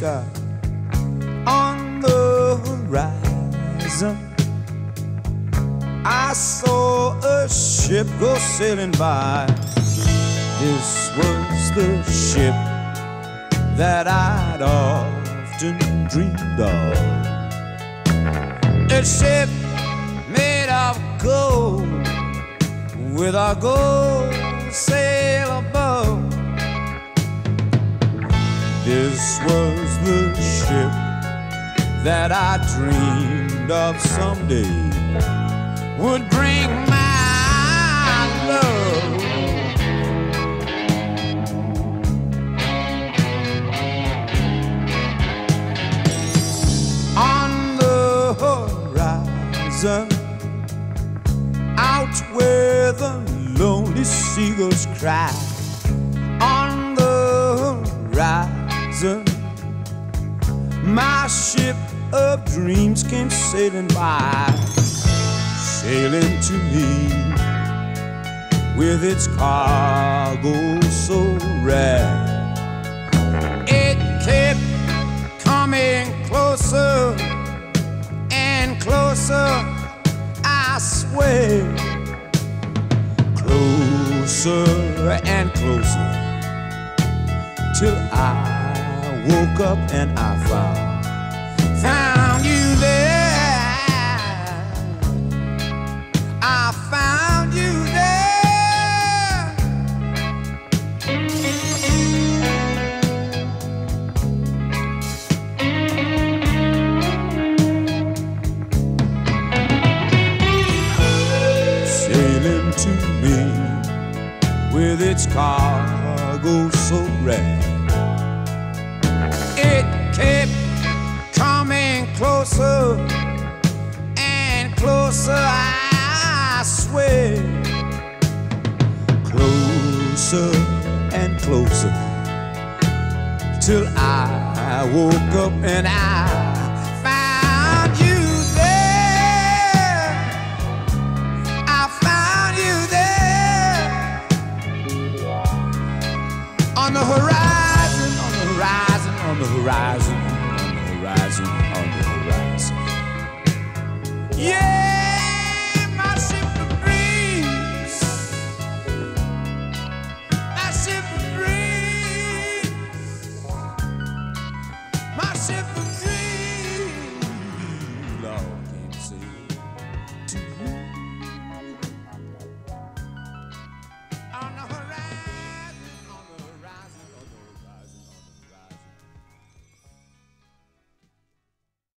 sky on the horizon. I saw a ship go sailing by. This was the ship that I'd often dreamed of. A ship made of gold, with our gold sail above. This was the ship that I dreamed of someday would bring my love. On the horizon, out where the lonely seagulls cry, on the horizon, my ship of dreams came sailing by, sailing to me with its cargo so rare. It kept coming closer and closer, I swear. Closer and closer, till I woke up and I found you there. I found you there. Sailing to me with its cargo so rare. It kept coming closer and closer, I swear. Closer and closer, till I woke up and I